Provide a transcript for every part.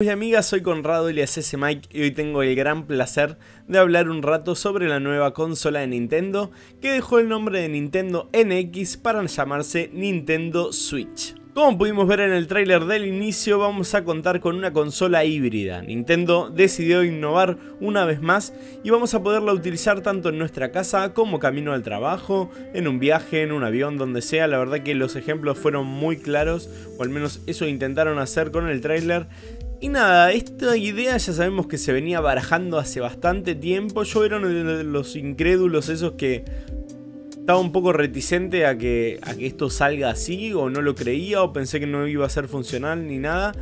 Hola amigas, soy Conrado CCMiike y hoy tengo el gran placer de hablar un rato sobre la nueva consola de Nintendo que dejó el nombre de Nintendo NX para llamarse Nintendo Switch. Como pudimos ver en el tráiler del inicio, vamos a contar con una consola híbrida. Nintendo decidió innovar una vez más y vamos a poderla utilizar tanto en nuestra casa como camino al trabajo, en un viaje, en un avión, donde sea. La verdad que los ejemplos fueron muy claros, o al menos eso intentaron hacer con el tráiler. Y nada, esta idea ya sabemos que se venía barajando hace bastante tiempo. Yo era uno de los incrédulos esos que estaba un poco reticente a que esto salga así, o no lo creía, o pensé que no iba a ser funcional ni nada.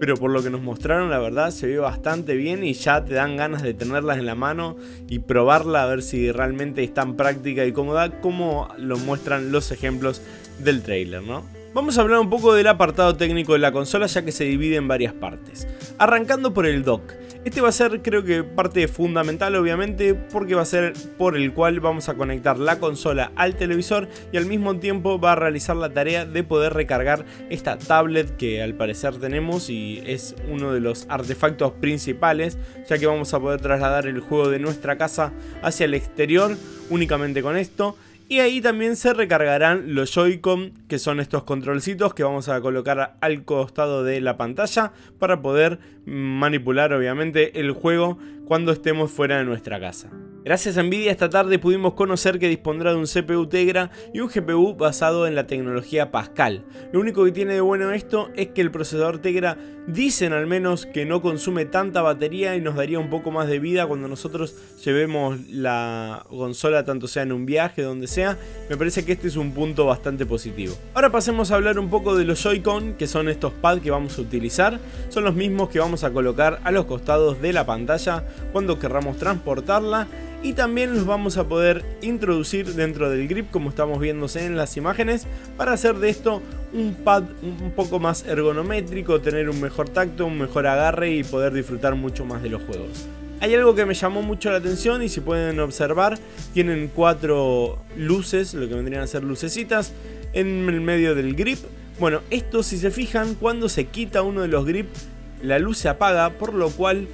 Pero por lo que nos mostraron, la verdad, se ve bastante bien y ya te dan ganas de tenerlas en la mano y probarla a ver si realmente es tan práctica y cómoda como lo muestran los ejemplos del tráiler, ¿no? Vamos a hablar un poco del apartado técnico de la consola, ya que se divide en varias partes. Arrancando por el dock. Este va a ser, creo que, parte fundamental, obviamente, porque va a ser por el cual vamos a conectar la consola al televisor y al mismo tiempo va a realizar la tarea de poder recargar esta tablet que al parecer tenemos y es uno de los artefactos principales, ya que vamos a poder trasladar el juego de nuestra casa hacia el exterior únicamente con esto. Y ahí también se recargarán los Joy-Con, que son estos controlcitos que vamos a colocar al costado de la pantalla para poder manipular obviamente el juego cuando estemos fuera de nuestra casa. Gracias a Nvidia esta tarde pudimos conocer que dispondrá de un CPU Tegra y un GPU basado en la tecnología Pascal. Lo único que tiene de bueno esto es que el procesador Tegra, dicen al menos, que no consume tanta batería y nos daría un poco más de vida cuando nosotros llevemos la consola, tanto sea en un viaje, donde sea. Me parece que este es un punto bastante positivo. Ahora pasemos a hablar un poco de los Joy-Con, que son estos pads que vamos a utilizar. Son los mismos que vamos a colocar a los costados de la pantalla cuando querramos transportarla. Y también los vamos a poder introducir dentro del grip, como estamos viéndose en las imágenes, para hacer de esto un pad un poco más ergonométrico, tener un mejor tacto, un mejor agarre y poder disfrutar mucho más de los juegos. Hay algo que me llamó mucho la atención y si pueden observar, tienen 4 luces, lo que vendrían a ser lucecitas, en el medio del grip. Bueno, esto, si se fijan, cuando se quita uno de los grips, la luz se apaga, por lo cual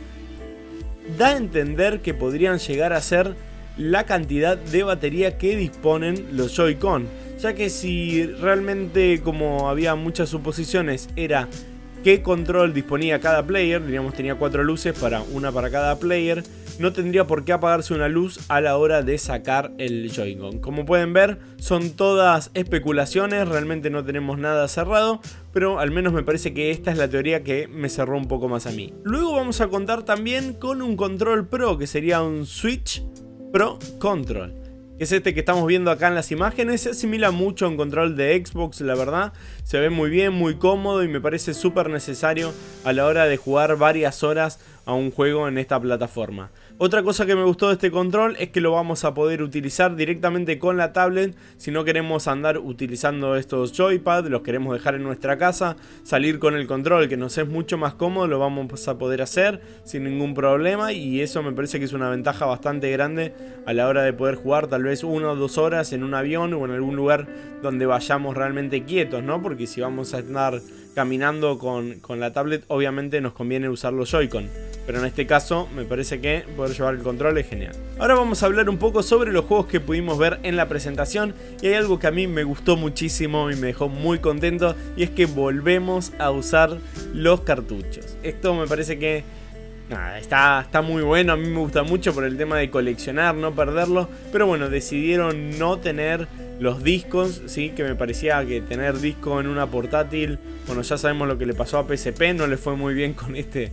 da a entender que podrían llegar a ser la cantidad de batería que disponen los Joy-Con, ya que si realmente, como había muchas suposiciones, era qué control disponía cada player, diríamos tenía 4 luces, una para cada player, no tendría por qué apagarse una luz a la hora de sacar el Joy-Con. Como pueden ver, son todas especulaciones, realmente no tenemos nada cerrado, pero al menos me parece que esta es la teoría que me cerró un poco más a mí. Luego vamos a contar también con un control Pro, que sería un Switch Pro Control. Es este que estamos viendo acá en las imágenes, se asimila mucho a un control de Xbox, la verdad. Se ve muy bien, muy cómodo y me parece súper necesario a la hora de jugar varias horas a un juego en esta plataforma. Otra cosa que me gustó de este control es que lo vamos a poder utilizar directamente con la tablet. Si no queremos andar utilizando estos joypad, los queremos dejar en nuestra casa, salir con el control que nos es mucho más cómodo, lo vamos a poder hacer sin ningún problema y eso me parece que es una ventaja bastante grande a la hora de poder jugar tal vez 1 o 2 horas en un avión o en algún lugar donde vayamos realmente quietos, ¿no? Porque si vamos a estar caminando con la tablet, obviamente nos conviene usar los Joy-Con, pero en este caso me parece que poder llevar el control es genial. Ahora vamos a hablar un poco sobre los juegos que pudimos ver en la presentación y hay algo que a mí me gustó muchísimo y me dejó muy contento y es que volvemos a usar los cartuchos. Esto me parece que nada, está muy bueno, a mí me gusta mucho por el tema de coleccionar, no perderlo. Pero bueno, decidieron no tener los discos, ¿sí? Que me parecía que tener disco en una portátil, bueno, ya sabemos lo que le pasó a PSP, no le fue muy bien con este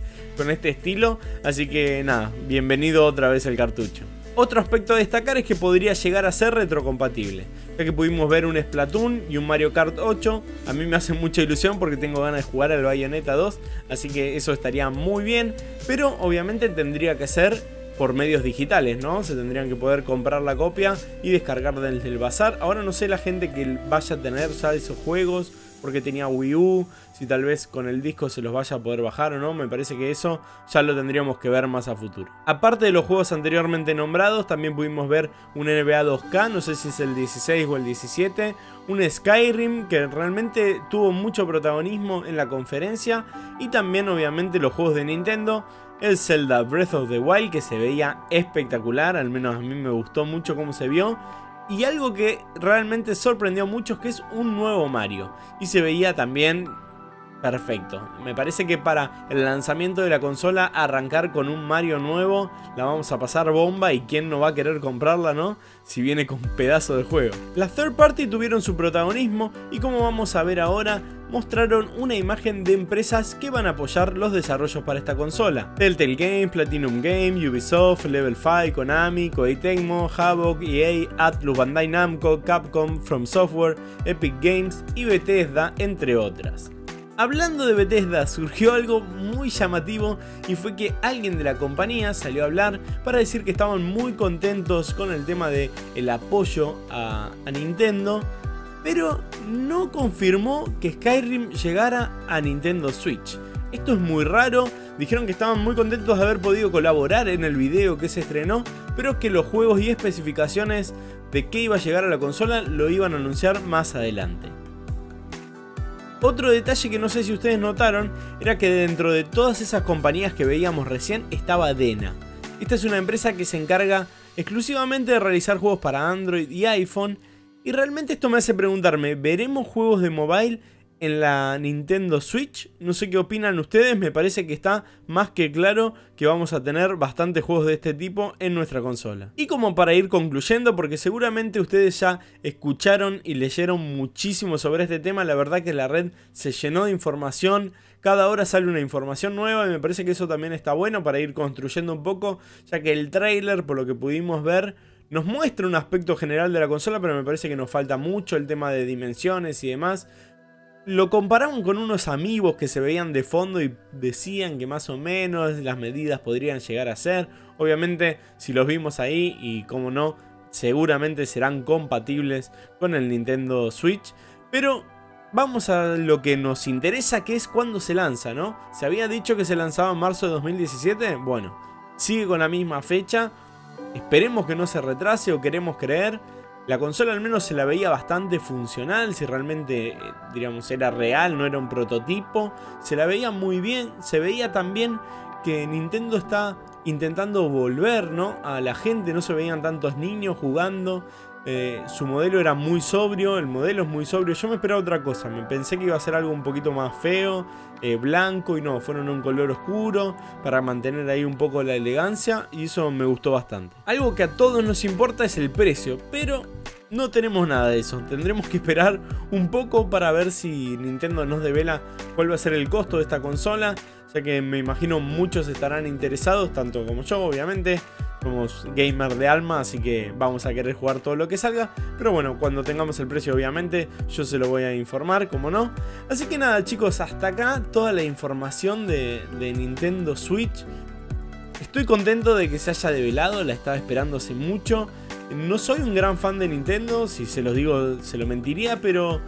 estilo. Así que nada, bienvenido otra vez el cartucho. Otro aspecto a destacar es que podría llegar a ser retrocompatible, ya que pudimos ver un Splatoon y un Mario Kart 8. A mí me hace mucha ilusión porque tengo ganas de jugar al Bayonetta 2, así que eso estaría muy bien, pero obviamente tendría que ser por medios digitales, ¿no? Se tendrían que poder comprar la copia y descargar desde el bazar. Ahora no sé la gente que vaya a tener ya esos juegos, porque tenía Wii U, si tal vez con el disco se los vaya a poder bajar o no. Me parece que eso ya lo tendríamos que ver más a futuro. Aparte de los juegos anteriormente nombrados, también pudimos ver un NBA 2K, no sé si es el 16 o el 17, un Skyrim que realmente tuvo mucho protagonismo en la conferencia, y también obviamente los juegos de Nintendo. El Zelda Breath of the Wild, que se veía espectacular, al menos a mí me gustó mucho cómo se vio. Y algo que realmente sorprendió a muchos, que es un nuevo Mario. Y se veía también perfecto. Me parece que para el lanzamiento de la consola, arrancar con un Mario nuevo, la vamos a pasar bomba, y quién no va a querer comprarla, ¿no? Si viene con pedazo de juego. Las third party tuvieron su protagonismo, y como vamos a ver ahora, mostraron una imagen de empresas que van a apoyar los desarrollos para esta consola. Telltale Games, Platinum Game, Ubisoft, Level 5, Konami, Koei Tecmo, Havok, EA, Atlus, Bandai Namco, Capcom, From Software, Epic Games y Bethesda, entre otras. Hablando de Bethesda, surgió algo muy llamativo, y fue que alguien de la compañía salió a hablar para decir que estaban muy contentos con el tema del apoyo a Nintendo, pero no confirmó que Skyrim llegara a Nintendo Switch. Esto es muy raro. Dijeron que estaban muy contentos de haber podido colaborar en el video que se estrenó, pero que los juegos y especificaciones de qué iba a llegar a la consola lo iban a anunciar más adelante. Otro detalle que no sé si ustedes notaron era que dentro de todas esas compañías que veíamos recién estaba Dena. Esta es una empresa que se encarga exclusivamente de realizar juegos para Android y iPhone. Y realmente esto me hace preguntarme, ¿veremos juegos de mobile en la Nintendo Switch? No sé qué opinan ustedes, me parece que está más que claro que vamos a tener bastantes juegos de este tipo en nuestra consola. Y como para ir concluyendo, porque seguramente ustedes ya escucharon y leyeron muchísimo sobre este tema, la verdad que la red se llenó de información. Cada hora sale una información nueva, y me parece que eso también está bueno para ir construyendo un poco, ya que el tráiler, por lo que pudimos ver, nos muestra un aspecto general de la consola, pero me parece que nos falta mucho el tema de dimensiones y demás. Lo compararon con unos amiibos que se veían de fondo y decían que más o menos las medidas podrían llegar a ser. Obviamente, si los vimos ahí, y como no, seguramente serán compatibles con el Nintendo Switch. Pero vamos a lo que nos interesa, que es cuándo se lanza, ¿no? Se había dicho que se lanzaba en marzo de 2017. Bueno, sigue con la misma fecha. Esperemos que no se retrase, o queremos creer. La consola al menos se la veía bastante funcional, si realmente, digamos, era real, no era un prototipo. Se la veía muy bien, se veía también que Nintendo está intentando volver, ¿no?, a la gente, no se veían tantos niños jugando. Su modelo era muy sobrio, el modelo es muy sobrio. Yo me esperaba otra cosa, me pensé que iba a ser algo un poquito más feo, blanco, y no, fueron un color oscuro para mantener ahí un poco la elegancia, y eso me gustó bastante. Algo que a todos nos importa es el precio, pero no tenemos nada de eso. Tendremos que esperar un poco para ver si Nintendo nos devela cuál va a ser el costo de esta consola, ya que me imagino muchos estarán interesados, tanto como yo, obviamente. Somos gamer de alma, así que vamos a querer jugar todo lo que salga. Pero bueno, cuando tengamos el precio, obviamente, yo se lo voy a informar, como no. Así que nada, chicos, hasta acá toda la información de Nintendo Switch. Estoy contento de que se haya develado, la estaba esperando hace mucho. No soy un gran fan de Nintendo, si se los digo se lo mentiría, pero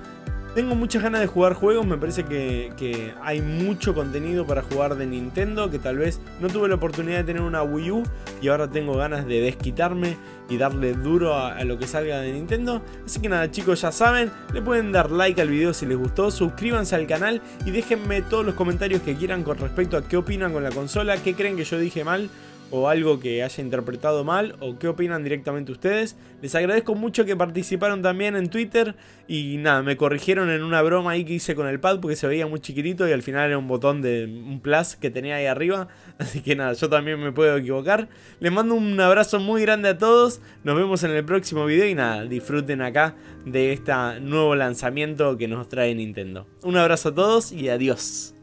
tengo muchas ganas de jugar juegos. Me parece que hay mucho contenido para jugar de Nintendo, que tal vez no tuve la oportunidad de tener una Wii U, y ahora tengo ganas de desquitarme y darle duro a lo que salga de Nintendo. Así que nada, chicos, ya saben, le pueden dar like al video si les gustó, suscríbanse al canal y déjenme todos los comentarios que quieran con respecto a qué opinan con la consola, qué creen que yo dije mal, o algo que haya interpretado mal, o qué opinan directamente ustedes. Les agradezco mucho que participaron también en Twitter, y nada, me corrigieron en una broma ahí que hice con el pad, porque se veía muy chiquitito y al final era un botón de un plus que tenía ahí arriba, así que nada, yo también me puedo equivocar. Les mando un abrazo muy grande a todos, nos vemos en el próximo video, y nada, disfruten acá de este nuevo lanzamiento que nos trae Nintendo. Un abrazo a todos y adiós.